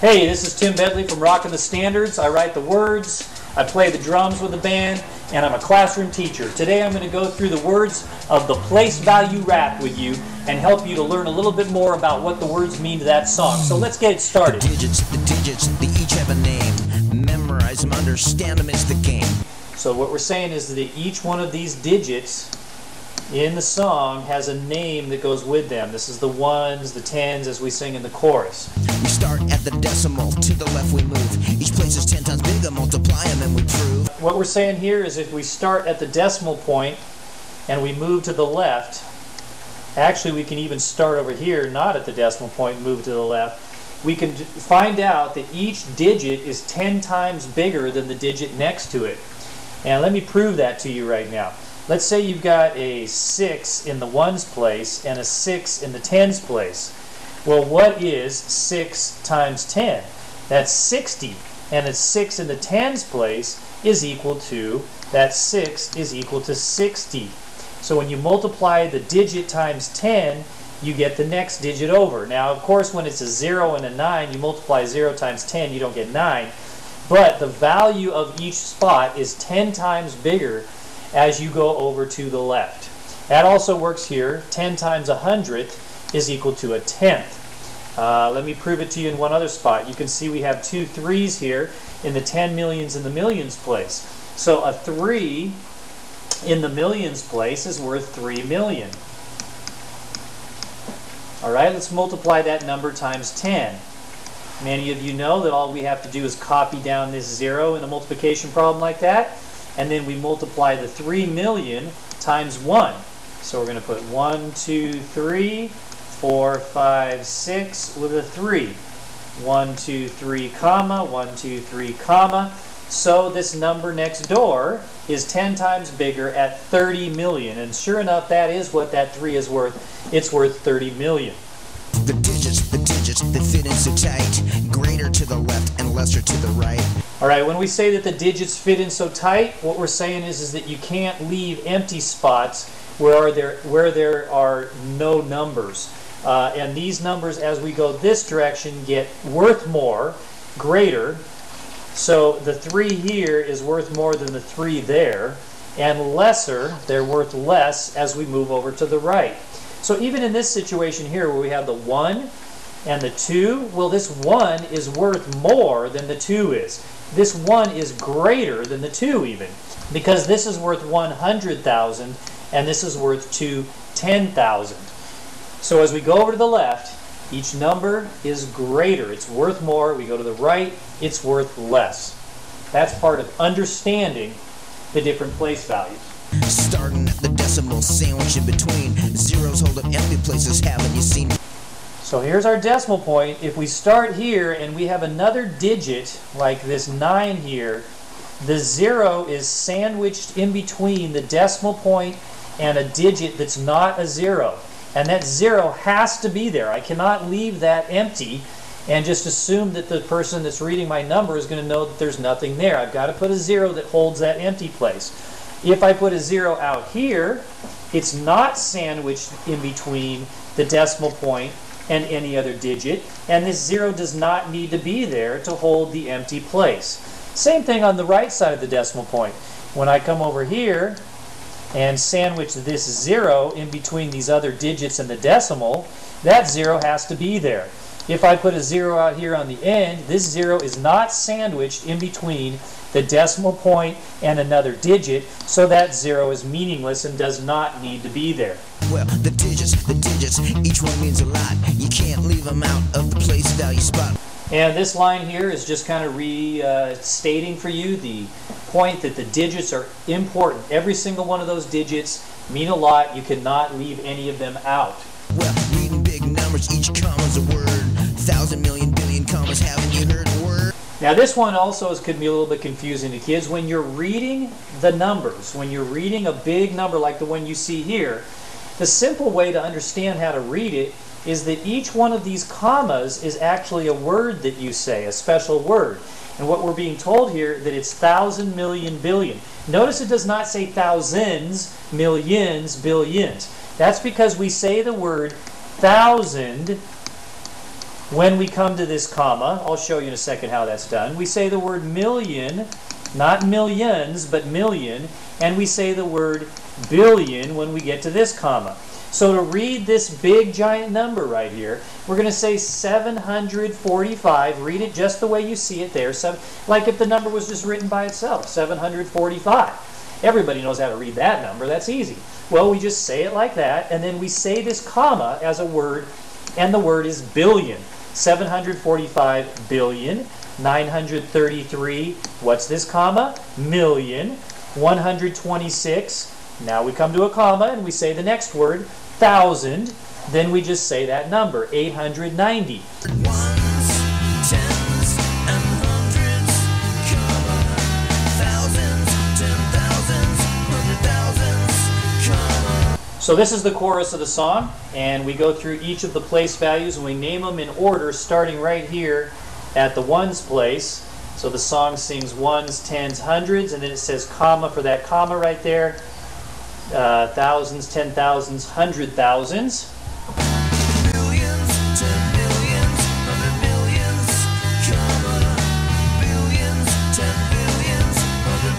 Hey, this is Tim Bedley from Rockin' the Standards. I write the words, I play the drums with the band, and I'm a classroom teacher. Today I'm going to go through the words of The Place Value Rap with you and help you to learn a little bit more about what the words mean to that song. So let's get it started. The digits, they each have a name. Memorize them, understand them, it's the game. So what we're saying is that each one of these digits in the song has a name that goes with them. This is the ones, the tens, as we sing in the chorus. We start at the decimal, to the left we move. Each place is 10 times bigger, multiply them and we prove. What we're saying here is if we start at the decimal point and we move to the left, actually we can even start over here, not at the decimal point, and move to the left. We can find out that each digit is 10 times bigger than the digit next to it. And let me prove that to you right now. Let's say you've got a 6 in the ones place and a 6 in the tens place. Well, what is 6 times 10? That's 60. And a 6 in the tens place is equal to, that 6 is equal to 60. So when you multiply the digit times 10, you get the next digit over. Now, of course, when it's a 0 and a 9, you multiply 0 times 10, you don't get 9. But the value of each spot is 10 times bigger as you go over to the left. That also works here. 10 times 100th is equal to a 10th. Let me prove it to you in one other spot. You can see we have two threes here in the 10 millions in the millions place. So a 3 in the millions place is worth 3 million. All right, let's multiply that number times 10. Many of you know that all we have to do is copy down this 0 in a multiplication problem like that. And then we multiply the 3 million times 1. So we're going to put 1, 2, 3, 4, 5, 6 with a 3. 1, 2, 3, comma, 1, 2, 3, comma. So this number next door is 10 times bigger at 30 million. And sure enough, that is what that 3 is worth. It's worth 30 million. The digits, they fit in so tight. Greater to the left and lesser to the right. All right, when we say that the digits fit in so tight, what we're saying is that you can't leave empty spots where there are no numbers. And these numbers, as we go this direction, get worth more, greater. So the 3 here is worth more than the 3 there. And lesser, they're worth less as we move over to the right. So even in this situation here where we have the 1 and the 2, well, this 1 is worth more than the 2 is. This 1 is greater than the 2 even, because this is worth 100,000 and this is worth 210,000. So as we go over to the left, each number is greater. It's worth more. We go to the right, it's worth less. That's part of understanding the different place values. Starting at the decimal, sandwich in between. Zeros hold up empty places, haven't you seen? So here's our decimal point. If we start here and we have another digit like this 9 here, the 0 is sandwiched in between the decimal point and a digit that's not a 0. And that 0 has to be there. I cannot leave that empty and just assume that the person that's reading my number is going to know that there's nothing there. I've got to put a 0 that holds that empty place. If I put a 0 out here, it's not sandwiched in between the decimal point and any other digit, and this 0 does not need to be there to hold the empty place. Same thing on the right side of the decimal point. When I come over here and sandwich this 0 in between these other digits and the decimal, that 0 has to be there. If I put a 0 out here on the end, this 0 is not sandwiched in between the decimal point and another digit, so that 0 is meaningless and does not need to be there. Well, the digits, each one means a lot. You can't leave them out of the place value spot. And this line here is just kind of restating for you the point that the digits are important. Every single one of those digits mean a lot. You cannot leave any of them out. Well, reading big numbers, each comma's a word. 1,000 million billion commas, haven't you heard a word? Now this one also could be a little bit confusing to kids. When you're reading the numbers, when you're reading a big number like the one you see here, the simple way to understand how to read it is that each one of these commas is actually a word that you say, a special word. And what we're being told here that it's 1,000 million billion. Notice it does not say thousands, millions, billions. That's because we say the word thousand When we come to this comma, I'll show you in a second how that's done, we say the word million, not millions, but million, and we say the word billion when we get to this comma. So to read this big giant number right here, we're going to say 745. Read it just the way you see it there, like if the number was just written by itself, 745. Everybody knows how to read that number. That's easy. Well, we just say it like that, and then we say this comma as a word, and the word is billion. 745 billion, 933, what's this comma? Million, 126. Now we come to a comma and we say the next word, thousand. Then we just say that number, 890. So this is the chorus of the song, and we go through each of the place values and we name them in order, starting right here at the ones place. So the song sings ones, tens, hundreds, and then it says comma for that comma right there. Thousands, 10,000s, 100,000s. Millions to millions, other millions, comma. Billions to billions, other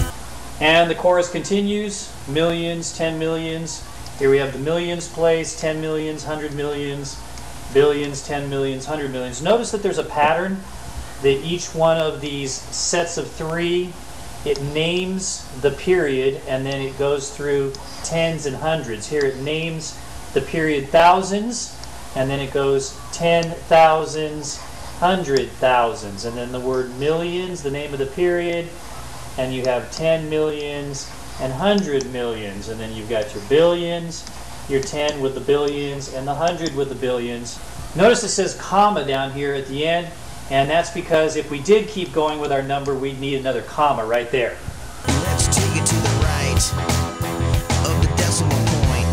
billions, comma. And the chorus continues. Millions, 10 millions. Here we have the millions place, 10 millions, 100 millions, billions, 10 millions, 100 millions. Notice that there's a pattern that each one of these sets of three, it names the period, and then it goes through tens and hundreds. Here it names the period thousands, and then it goes 10,000s, 100,000s, and then the word millions, the name of the period, and you have 10 millions and 100 millions, and then you've got your billions, your 10 with the billions, and the 100 with the billions. Notice it says comma down here at the end, and that's because if we did keep going with our number, we'd need another comma right there. Let's take it to the right of the decimal point.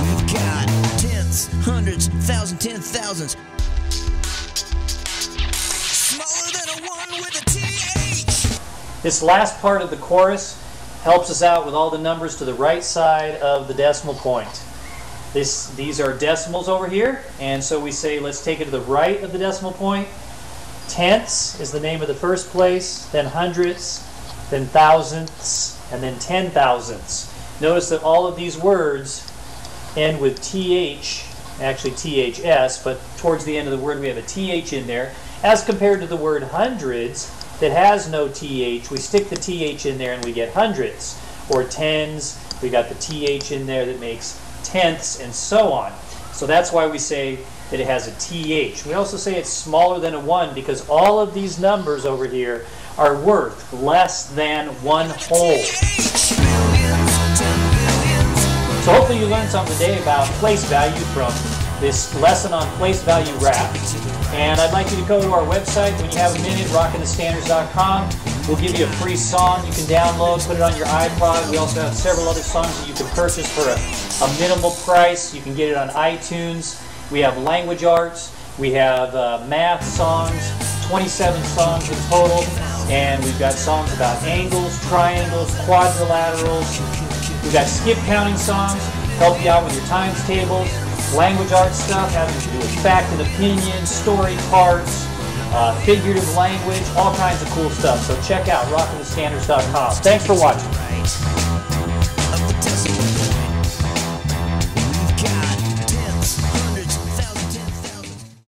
We've got tens, hundreds, thousands, 10,000s. Smaller than a one with a TH. This last part of the chorus helps us out with all the numbers to the right side of the decimal point. These are decimals over here, and so we say let's take it to the right of the decimal point. Tenths is the name of the first place, then hundredths, then thousandths, and then 10,000ths. Notice that all of these words end with TH, actually THS, but towards the end of the word we have a TH in there. As compared to the word hundreds that has no TH, we stick the TH in there and we get hundreds. Or tens, we got the TH in there that makes tenths, and so on. So that's why we say that it has a TH. We also say it's smaller than a 1 because all of these numbers over here are worth less than one whole. So hopefully you learned something today about place value from this lesson on place value rap. And I'd like you to go to our website when you have a minute, rockinthestandards.com. We'll give you a free song you can download, put it on your iPod. We also have several other songs that you can purchase for a minimal price. You can get it on iTunes. We have language arts. We have math songs, 27 songs in total. And we've got songs about angles, triangles, quadrilaterals. We've got skip counting songs, help you out with your times tables. Language arts stuff having to do with fact and opinion, story parts, figurative language, all kinds of cool stuff. So check out rockinthestandards.com. Thanks for watching.